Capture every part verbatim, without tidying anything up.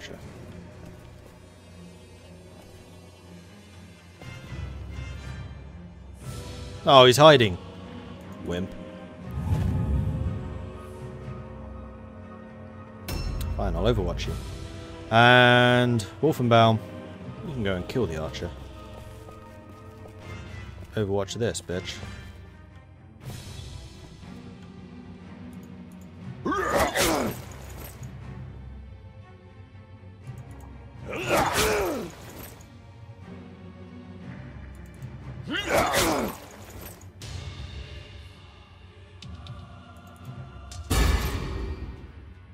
Gotcha. Oh, he's hiding. Wimp. Fine, I'll overwatch you. And Wolfenbaum, you can go and kill the archer. Overwatch this, bitch.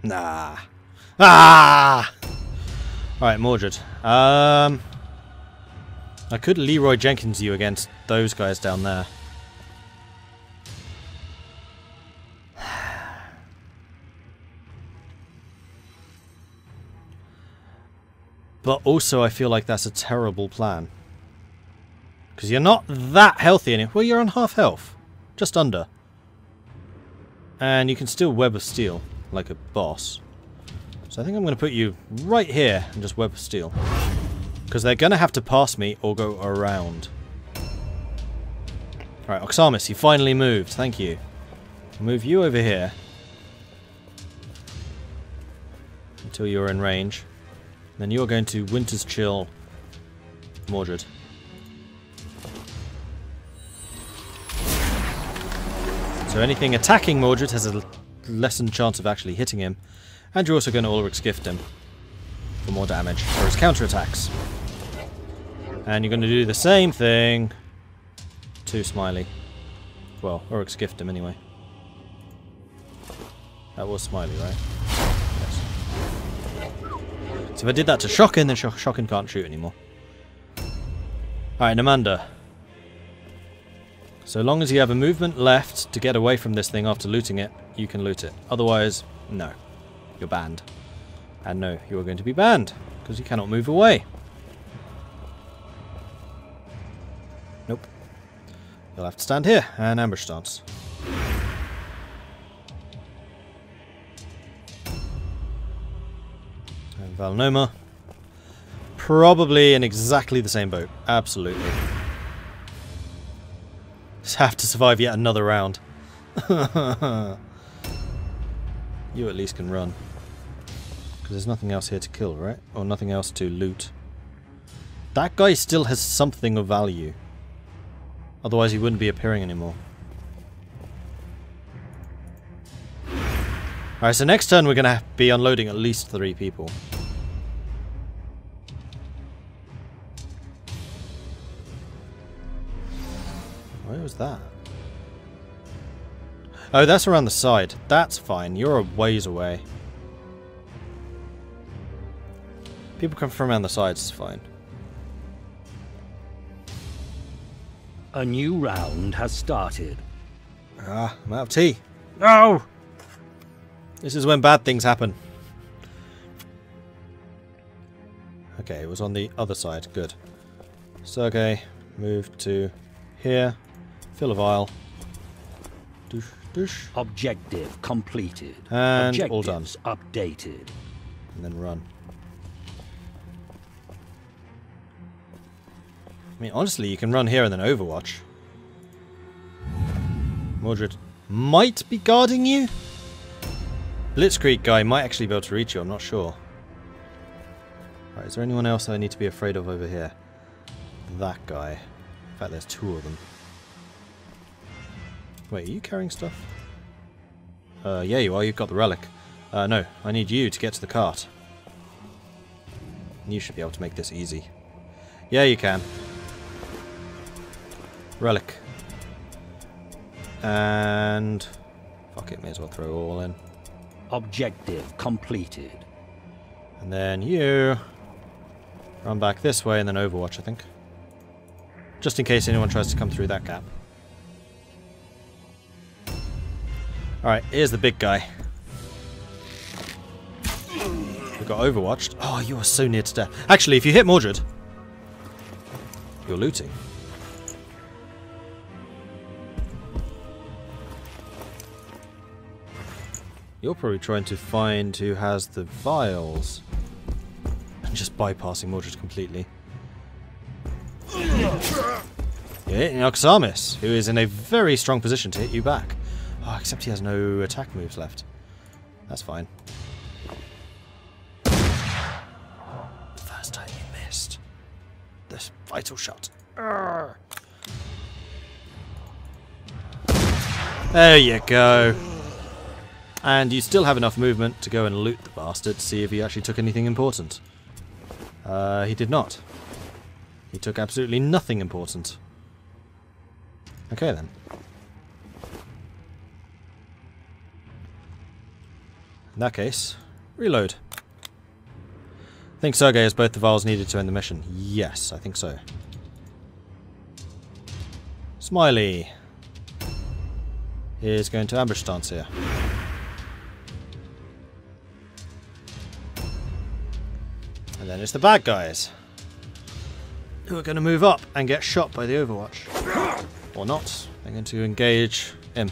Nah. Ah! Alright, Mordred. Um, I could Leroy Jenkins you against those guys down there. But also I feel like that's a terrible plan. Because you're not that healthy in it. Well, you're on half health. Just under. And you can still Web of Steel like a boss. So I think I'm going to put you right here and just Web of Steel. Because they're going to have to pass me or go around. Alright, Oxamis, you finally moved. Thank you. I'll move you over here. Until you're in range. Then you're going to Winter's Chill Mordred. So anything attacking Mordred has a lessened chance of actually hitting him. And you're also going to Ulrich's Gift him for more damage for his counterattacks. And you're going to do the same thing to Smiley. Well, Ulrich's Gift him anyway. That was Smiley, right? Yes. So if I did that to Shockin, then Shockin can't shoot anymore. Alright, Namanda. So long as you have a movement left to get away from this thing after looting it, you can loot it. Otherwise, no. You're banned. And no, you are going to be banned. Because you cannot move away. Nope. You'll have to stand here and ambush stance. And Valnoma. Probably in exactly the same boat. Absolutely. Just have to survive yet another round. You at least can run. Because there's nothing else here to kill, right? Or nothing else to loot. That guy still has something of value. Otherwise he wouldn't be appearing anymore. Alright, so next turn we're going to be unloading at least three people. Where was that? Oh, that's around the side. That's fine. You're a ways away. People come from around the sides. It's fine. A new round has started. Ah, I'm out of tea. No! This is when bad things happen. Okay, it was on the other side. Good. Sergei, move to here. Fill a vial. Doosh. Objective completed. And objectives all done. Updated. And then run. I mean, honestly, you can run here and then overwatch. Mordred might be guarding you. Blitzkrieg guy might actually be able to reach you, I'm not sure. Alright, is there anyone else I need to be afraid of over here? That guy. In fact, there's two of them. Wait, are you carrying stuff? Uh, yeah you are, you've got the relic. Uh, no, I need you to get to the cart. You should be able to make this easy. Yeah, you can. Relic. And... fuck it, may as well throw all in. Objective completed. And then you... run back this way and then overwatch, I think. Just in case anyone tries to come through that gap. Alright, here's the big guy. We got overwatched. Oh, you are so near to death. Actually, if you hit Mordred, you're looting. You're probably trying to find who has the vials. just bypassing Mordred completely. You're hitting Oxamis, who is in a very strong position to hit you back. Oh, except he has no attack moves left. That's fine. The first time you missed. This vital shot. Arrgh. There you go. And you still have enough movement to go and loot the bastard to see if he actually took anything important. Uh, he did not. He took absolutely nothing important. Okay then. In that case, reload. I think Sergei has both the vials needed to end the mission. Yes, I think so. Smiley is going to ambush stance here. And then it's the bad guys who are going to move up and get shot by the Overwatch. Or not. They're going to engage him.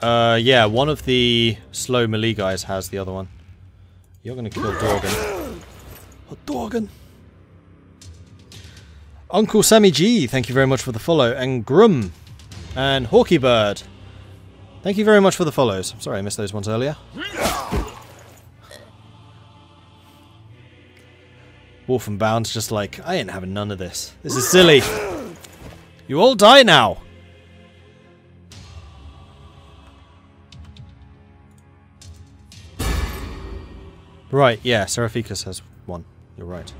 Uh, yeah, one of the slow melee guys has the other one. You're going to kill Dorgan. Oh, Dorgan! Uncle Sammy G, thank you very much for the follow. And Grum. And Hawkey Bird. Thank you very much for the follows. Sorry I missed those ones earlier. Wolfenbaum's just like, I ain't having none of this. This is silly. You all die now. Right, yeah, Seraphicus has one. You're right.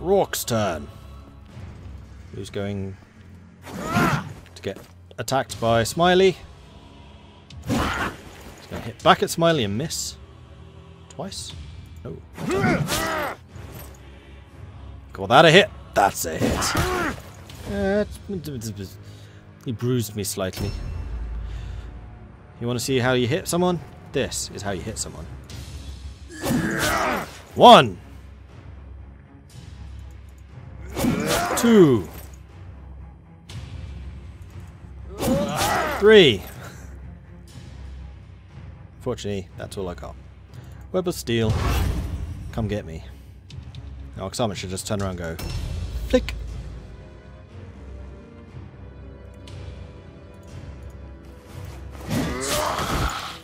Rourke's turn. Who's going to get attacked by Smiley? He's going to hit back at Smiley and miss. Twice? No. Call that a hit? That's a hit. He bruised me slightly. You want to see how you hit someone? This is how you hit someone. One. Two. Three. Unfortunately, that's all I got. Web of Steel. Come get me. Now, Oxamis should just turn around and go flick.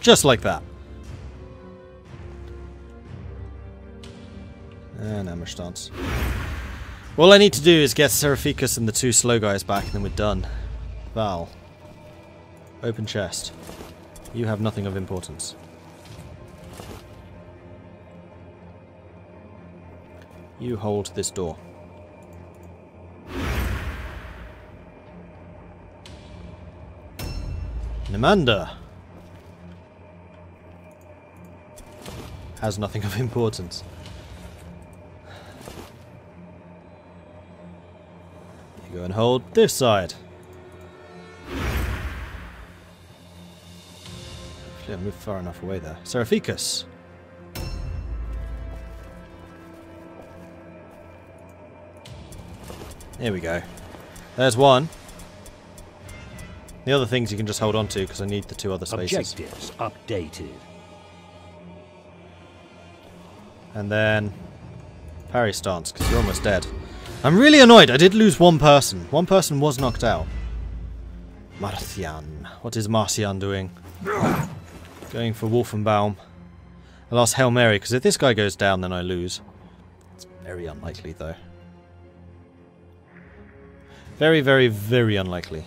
Just like that. And ambush stance. All I need to do is get Seraphicus and the two slow guys back, and then we're done. Val. Open chest. You have nothing of importance. You hold this door. Namanda has nothing of importance. You go and hold this side. Actually, I moved far enough away there. Seraphicus. Here we go. There's one. The other things you can just hold on to because I need the two other spaces. Objectives updated. And then parry stance, because you're almost dead. I'm really annoyed. I did lose one person. One person was knocked out. Marthian. What is Marthian doing? Going for Wolfenbaum. I lost Hail Mary, because if this guy goes down, then I lose. It's very unlikely, though. Very, very, very unlikely.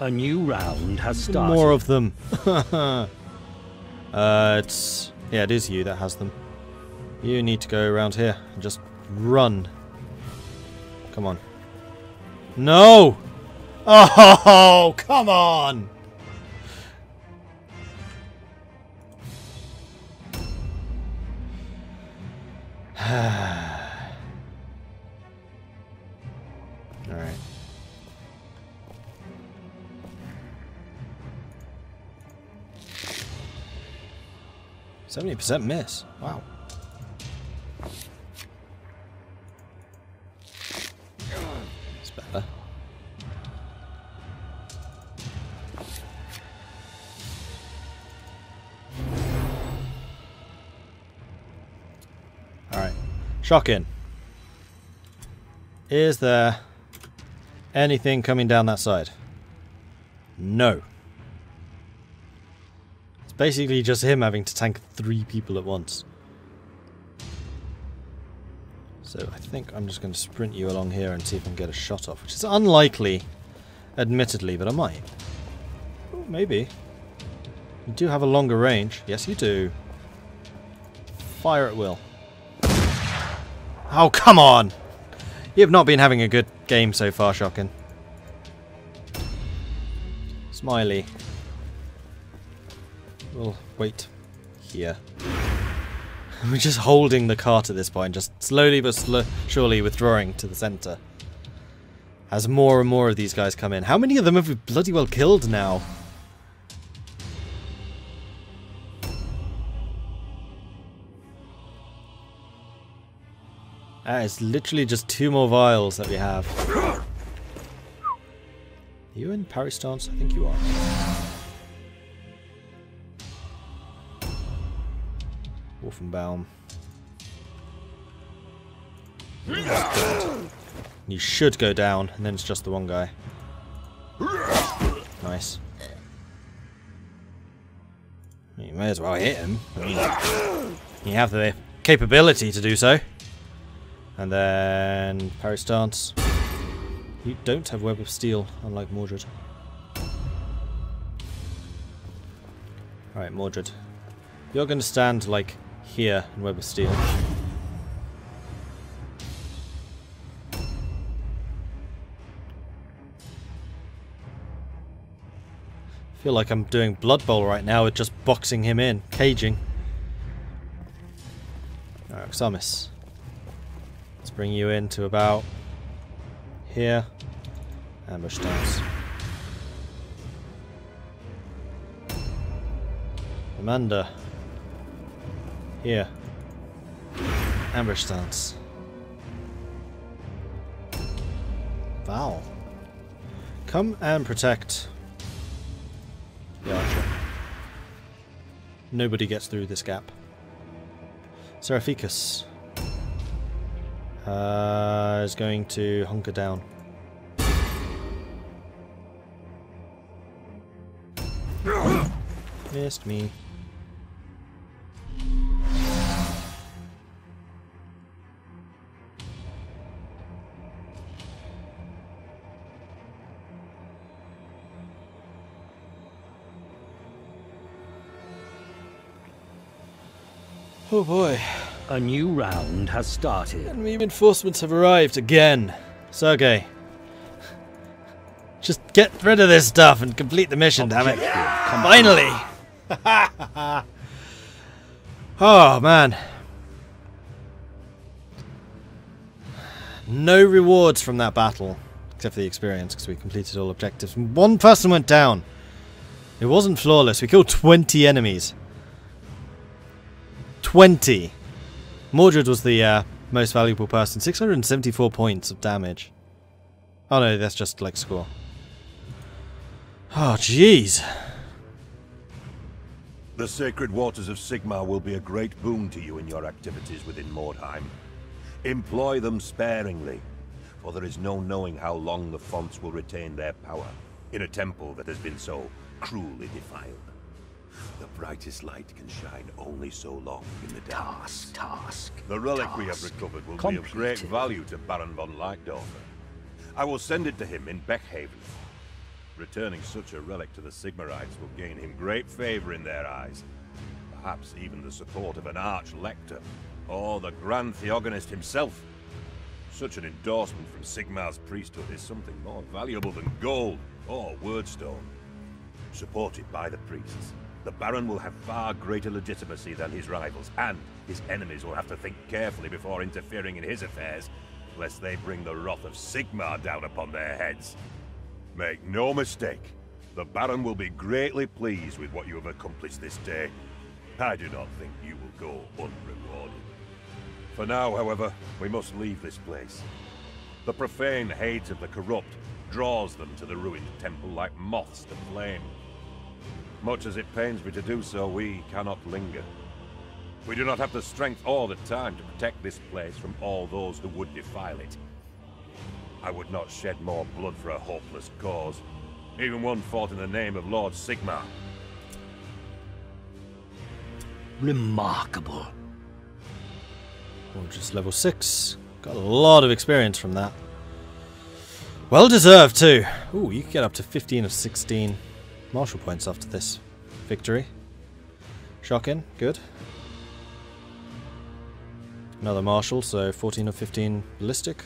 A new round has started. More of them. uh, it's... Yeah, it is you that has them. You need to go around here and just run. Come on. No! Oh, come on! Alright. seventy percent miss. Wow. It's better. Shockin. Is there anything coming down that side? No. It's basically just him having to tank three people at once. So I think I'm just going to sprint you along here and see if I can get a shot off, which is unlikely, admittedly, but I might. Ooh, maybe. You do have a longer range. Yes, you do. Fire at will. Oh, come on! You have not been having a good game so far, Shockin. Smiley. We'll wait here. We're just holding the cart at this point, just slowly but sl surely withdrawing to the centre. As more and more of these guys come in. How many of them have we bloody well killed now? That is literally just two more vials that we have. Are you in parry stance? I think you are. Wolfenbaum. You should go down, and then it's just the one guy. Nice. You may as well hit him. I mean, you have the capability to do so. And then parry stance. You don't have Web of Steel, unlike Mordred. Alright, Mordred. You're going to stand like here in Web of Steel. I feel like I'm doing Blood Bowl right now with just boxing him in, caging. Alright, Oxamis. Let's bring you in to about here. Ambush dance. Amanda. Here. Ambush stance. Val. Come and protect the archer. Nobody gets through this gap. Seraphicus uh, is going to hunker down. Missed me. Oh boy. A new round has started. And reinforcements have arrived again. Sergei. Just get rid of this stuff and complete the mission, dammit. Finally! Oh man. No rewards from that battle. Except for the experience, because we completed all objectives. One person went down. It wasn't flawless. We killed twenty enemies. twenty. Mordred was the uh, most valuable person. six hundred seventy-four points of damage. Oh no, that's just like score. Oh jeez. The sacred waters of Sigmar will be a great boon to you in your activities within Mordheim. Employ them sparingly, for there is no knowing how long the fonts will retain their power in a temple that has been so cruelly defiled. The brightest light can shine only so long in the darkness. Task, task, the relic task we have recovered will completed. Be of great value to Baron von Leichdorfer. I will send it to him in Beckhaven. Returning such a relic to the Sigmarites will gain him great favor in their eyes. Perhaps even the support of an arch lector, or the Grand Theogonist himself. Such an endorsement from Sigmar's priesthood is something more valuable than gold or wordstone. Supported by the priests, the Baron will have far greater legitimacy than his rivals, and his enemies will have to think carefully before interfering in his affairs, lest they bring the wrath of Sigmar down upon their heads. Make no mistake, the Baron will be greatly pleased with what you have accomplished this day. I do not think you will go unrewarded. For now, however, we must leave this place. The profane hate of the corrupt draws them to the ruined temple like moths to flame. Much as it pains me to do so, we cannot linger. We do not have the strength or the time to protect this place from all those who would defile it. I would not shed more blood for a hopeless cause, even one fought in the name of Lord Sigmar. Remarkable. Oh, just level six. Got a lot of experience from that. Well deserved too. Ooh, you can get up to fifteen of sixteen martial points after this victory. Shockin, good. Another martial, so fourteen of fifteen ballistic.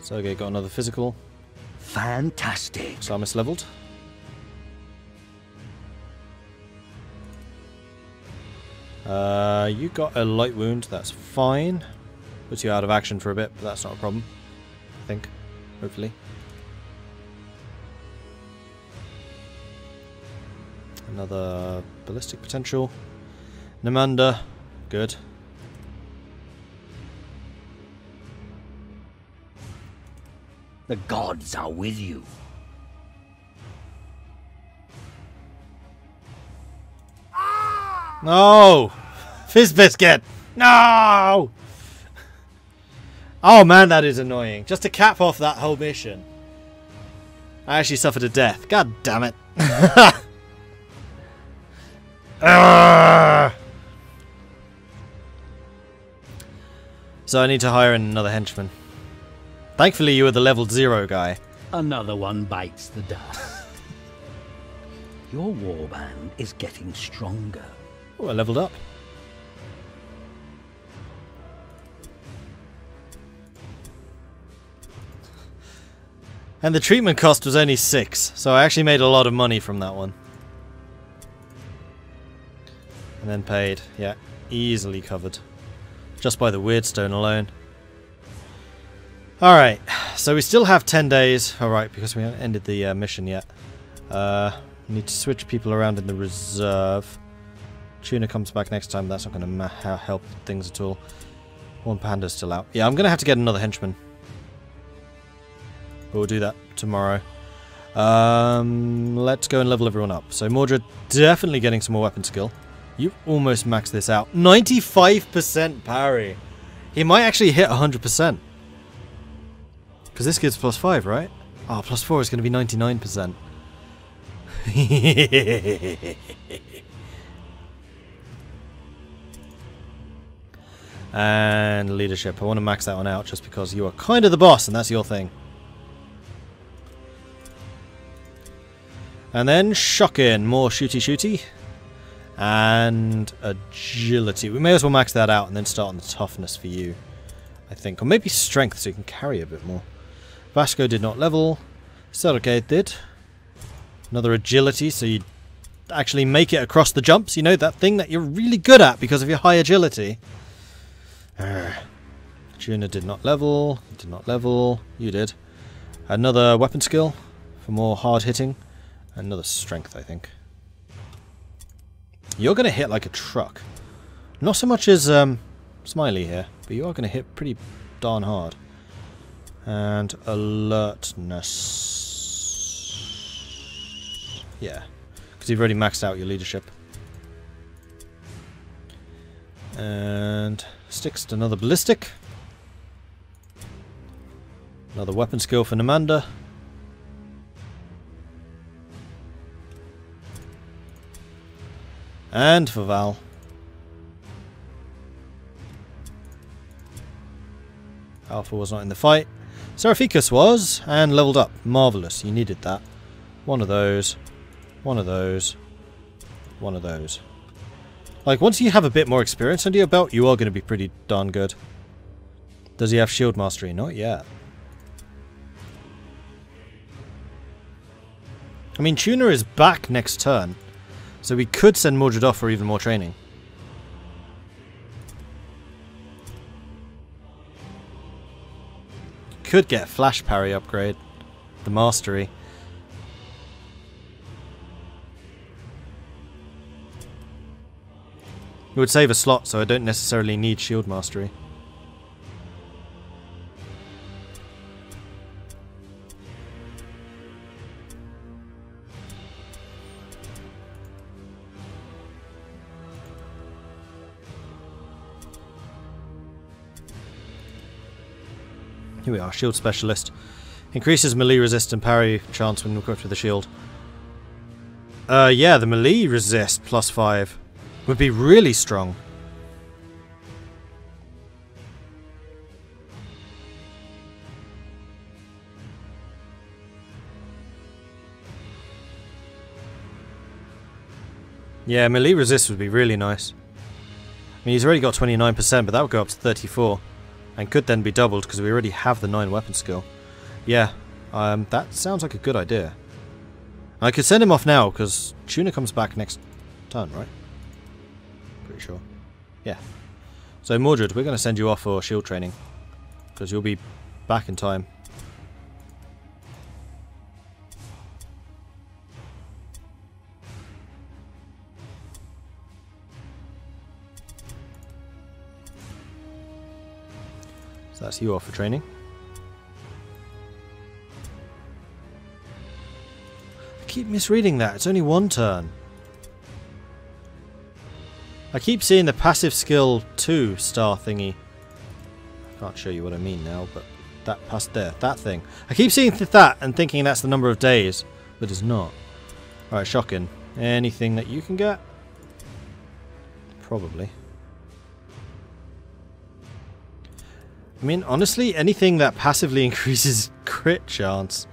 Sergei got another physical. Fantastic. Oxamis leveled. Uh, you got a light wound, that's fine. Puts you out of action for a bit, but that's not a problem. I think. Hopefully. Another ballistic potential. Namanda, good. The gods are with you. No! Fizzbiscuit! No! Oh man, that is annoying. Just to cap off that whole mission. I actually suffered a death. God damn it. So I need to hire in another henchman. Thankfully you were the level zero guy. Another one bites the dust. Your warband is getting stronger. Oh, I leveled up. And the treatment cost was only six, so I actually made a lot of money from that one. And then paid. Yeah, easily covered. Just by the Weirdstone alone. Alright, so we still have ten days. Alright, because we haven't ended the uh, mission yet. Uh, need to switch people around in the reserve. Tuna comes back next time, that's not going to help things at all. One panda's still out. Yeah, I'm going to have to get another henchman. But we'll do that tomorrow. Um, let's go and level everyone up. So Mordred definitely getting some more weapon skill. You almost maxed this out. ninety-five percent parry. He might actually hit one hundred percent. Because this gives plus five, right? Oh, plus four is going to be ninety-nine percent. Hehehehehehehe. And leadership. I want to max that one out just because you are kind of the boss and that's your thing. And then Shockin', more shooty shooty. And agility. We may as well max that out and then start on the toughness for you, I think. Or maybe strength so you can carry a bit more. Vasco did not level. Sergei did. Another agility so you actually make it across the jumps. You know, that thing that you're really good at because of your high agility. Juno did not level, did not level, you did. Another weapon skill for more hard hitting. Another strength, I think. You're going to hit like a truck. Not so much as um, Smiley here, but you are going to hit pretty darn hard. And alertness. Yeah, because you've already maxed out your leadership. And sticks to another ballistic. Another weapon skill for Namanda. And for Val. Alpha was not in the fight. Seraphicus was, and leveled up. Marvellous, you needed that. One of those, one of those, one of those. Like, once you have a bit more experience under your belt, you are going to be pretty darn good. Does he have shield mastery? Not yet. I mean, Tuna is back next turn, so we could send Mordred off for even more training. Could get a flash parry upgrade, the mastery. It would save a slot, so I don't necessarily need shield mastery. Here we are, shield specialist. Increases melee resist and parry chance when equipped with the shield. Uh, yeah, the melee resist plus five would be really strong. Yeah, melee resist would be really nice. I mean, he's already got twenty-nine percent, but that would go up to thirty-four. And could then be doubled, because we already have the nine weapon skill. Yeah, um, that sounds like a good idea. I could send him off now, because Tuna comes back next turn, right? Pretty sure. Yeah. So, Mordred, we're going to send you off for shield training, because you'll be back in time. So that's you off for training. I keep misreading that. It's only one turn. I keep seeing the passive skill two star thingy. I can't show you what I mean now, but that past there, that thing. I keep seeing th that and thinking that's the number of days, but it's not. Alright, Shockin. Anything that you can get? Probably. I mean, honestly, anything that passively increases crit chance.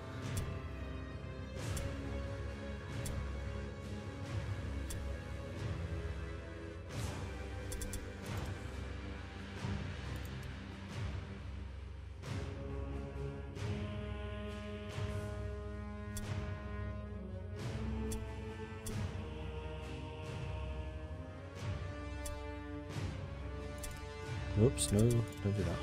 Oops, no, don't do that.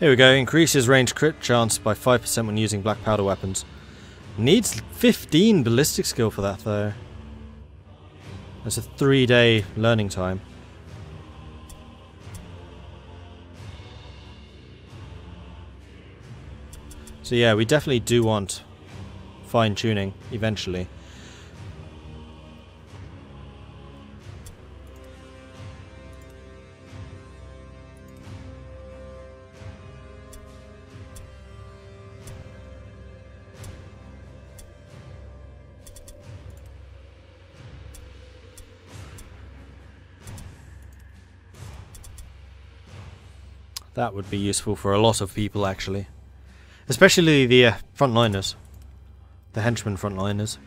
Here we go, increases range crit chance by five percent when using black powder weapons. Needs fifteen ballistic skill for that though. That's a three day learning time. So yeah, we definitely do want fine tuning eventually. That would be useful for a lot of people, actually. Especially the uh, frontliners. The henchmen frontliners.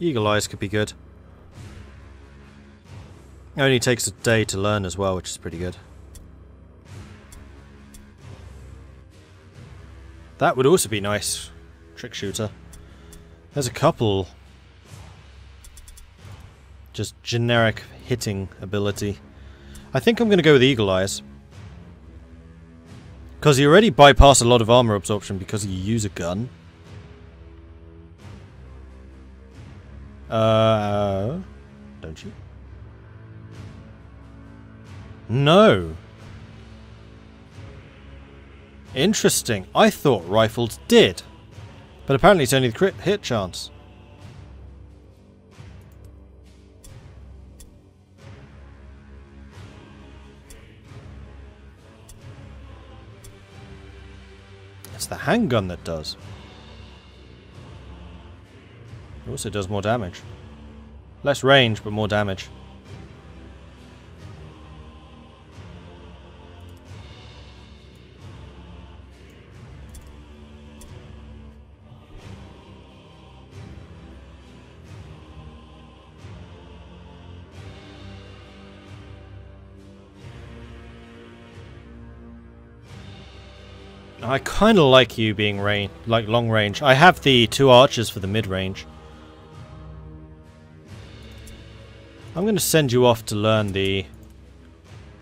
Eagle Eyes could be good. It only takes a day to learn as well, which is pretty good. That would also be nice. Trick shooter. There's a couple. Just generic hitting ability. I think I'm going to go with Eagle Eyes. Because you already bypass a lot of armor absorption because you use a gun. Uh, don't you? No. Interesting. I thought rifles did. But apparently it's only the crit hit chance. It's the handgun that does. It also does more damage. Less range, but more damage. I kind of like you being range, like long range. I have the two archers for the mid range. I'm going to send you off to learn the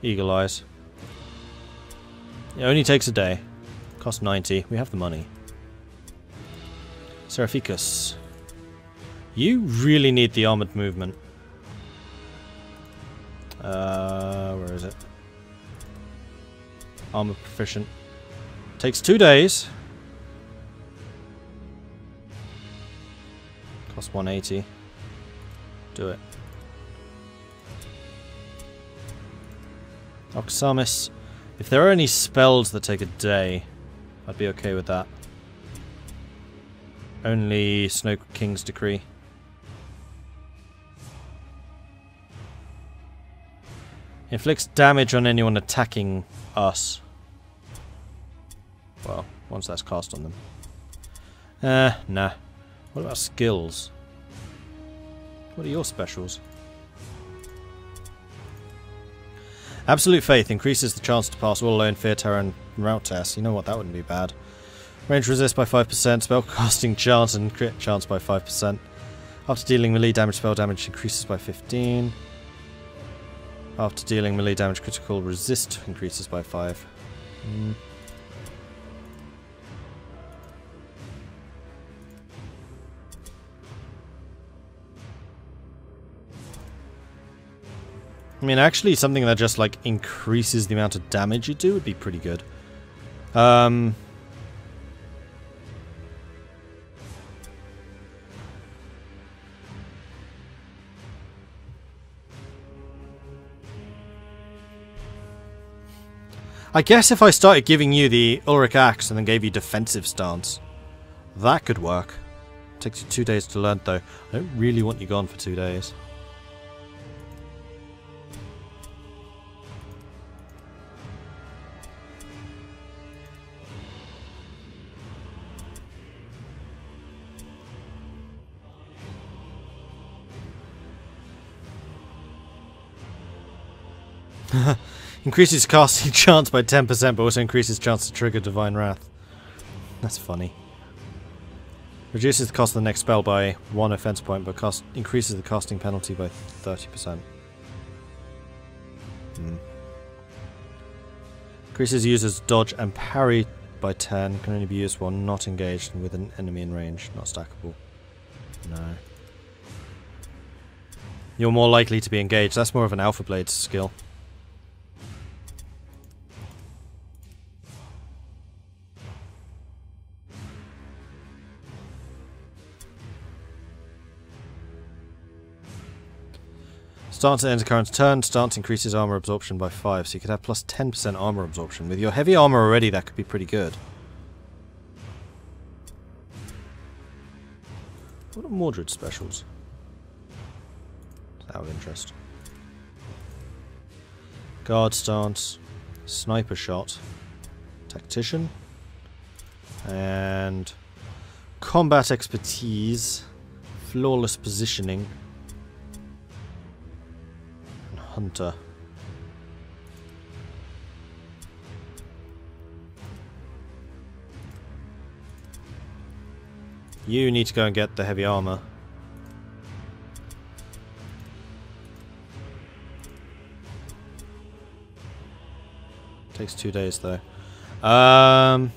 Eagle Eyes. It only takes a day. Cost ninety. We have the money. Seraphicus. You really need the armored movement. Uh, where is it? Armor proficient. Takes two days. Cost one eighty. Do it. Oxamis. If there are any spells that take a day, I'd be okay with that. Only Snow King's decree. Inflicts damage on anyone attacking us. Well, once that's cast on them. Uh, nah. What about skills? What are your specials? Absolute faith increases the chance to pass all alone, fear, terror, and route tests. You know what? That wouldn't be bad. Range resist by five percent, spellcasting chance and crit chance by five percent. After dealing melee damage, spell damage increases by fifteen. After dealing melee damage, critical resist increases by five. Mm. I mean, actually, something that just, like, increases the amount of damage you do would be pretty good. Um... I guess if I started giving you the Ulric Axe and then gave you defensive stance, that could work. Takes you two days to learn, though. I don't really want you gone for two days. Increases casting chance by ten percent, but also increases chance to trigger Divine Wrath. That's funny. Reduces the cost of the next spell by one offense point, but cost increases the casting penalty by thirty percent. Hmm. Increases users' dodge and parry by ten. Can only be used while not engaged and with an enemy in range. Not stackable. No. You're more likely to be engaged. That's more of an Alpha Blade skill. Stance ends current turn. Stance increases armor absorption by five, so you could have plus ten percent armor absorption. With your heavy armor already, that could be pretty good. What are Mordred specials? Out of interest. Guard stance. Sniper shot. Tactician. And combat expertise. Flawless positioning. Hunter. You need to go and get the heavy armor. Takes two days though. Um